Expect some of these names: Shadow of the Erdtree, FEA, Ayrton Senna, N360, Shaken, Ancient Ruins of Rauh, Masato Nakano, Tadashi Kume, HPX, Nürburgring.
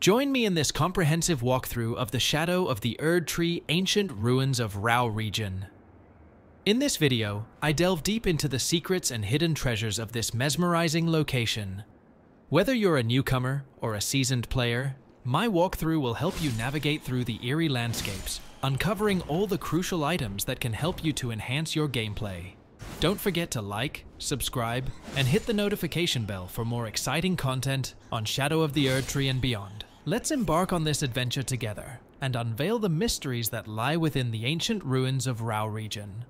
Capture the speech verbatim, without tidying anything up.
Join me in this comprehensive walkthrough of the Shadow of the Erdtree Ancient Ruins of Rauh region. In this video, I delve deep into the secrets and hidden treasures of this mesmerizing location. Whether you're a newcomer or a seasoned player, my walkthrough will help you navigate through the eerie landscapes, uncovering all the crucial items that can help you to enhance your gameplay. Don't forget to like, subscribe, and hit the notification bell for more exciting content on Shadow of the Erdtree and beyond. Let's embark on this adventure together and unveil the mysteries that lie within the ancient ruins of Rauh region.